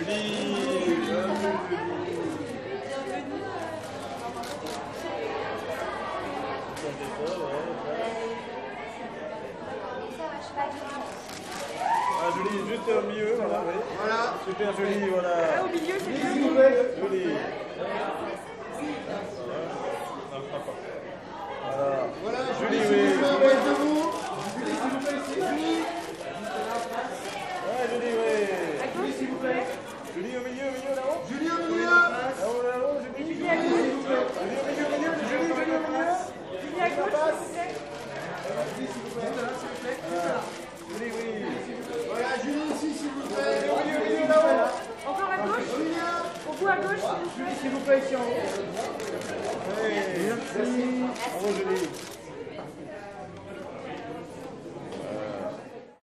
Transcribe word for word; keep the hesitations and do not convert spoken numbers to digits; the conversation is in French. Ah, Julie, juste au milieu, voilà, oui. Voilà. Super Julie, voilà. Ah, au milieu, c'est bien. Julie. Voilà. Voilà, Julie, oui. Julie, s'il vous plaît, debout. Julie, s'il vous plaît, c'est Julie. Ouais, Julie, oui. À Julie, s'il vous plaît. Julie, au milieu, au milieu, là-haut. Julie, au milieu. Là-haut, là-haut, Julie. Julie, à gauche, s'il vous plaît. Julie, au milieu, au milieu, Julie, Julie, au milieu. Julie, à gauche, s'il vous plaît. Julie, s'il vous plaît. S'il vous plaît. Julie, oui. Voilà, Julie, ici, s'il vous plaît. Julie, au milieu, là-haut. Encore à gauche. Au bout, à gauche, s'il vous plaît. Julie, s'il vous plaît, ici en haut.